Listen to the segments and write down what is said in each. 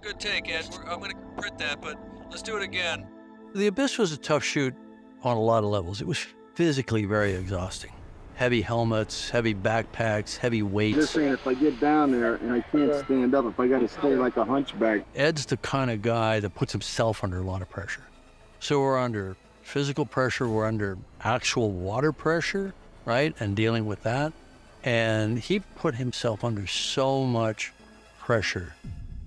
a good take, Ed. I'm going to print that, but let's do it again. The Abyss was a tough shoot on a lot of levels. It was physically very exhausting. Heavy helmets, heavy backpacks, heavy weights. Just saying, if I get down there and I can't stand up, if I got to stay like a hunchback. Ed's the kind of guy that puts himself under a lot of pressure. So we're under physical pressure, we're under actual water pressure, right? And dealing with that. And he put himself under so much pressure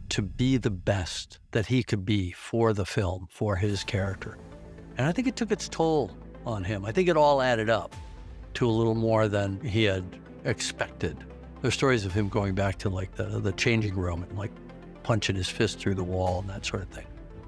to be the best that he could be for the film, for his character. And I think it took its toll on him. I think it all added up to a little more than he had expected. There's stories of him going back to like the changing room and like punching his fist through the wall and that sort of thing.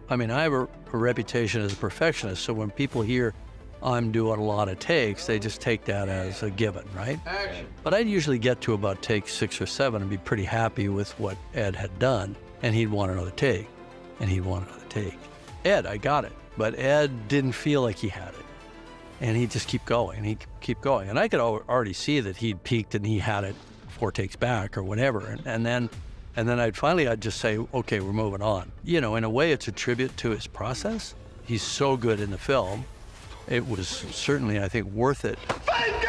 I mean, I have a reputation as a perfectionist, so when people hear I'm doing a lot of takes, they just take that as a given, right? Action. But I'd usually get to about take 6 or 7 and be pretty happy with what Ed had done, and he'd want another take, and he'd want another take. Ed, I got it, but Ed didn't feel like he had it. And he'd just keep going, he'd keep going. And I could already see that he'd peaked and he had it 4 takes back or whatever. And then I'd just say, okay, we're moving on. You know, in a way, it's a tribute to his process. He's so good in the film. It was certainly, I think, worth it. Fight!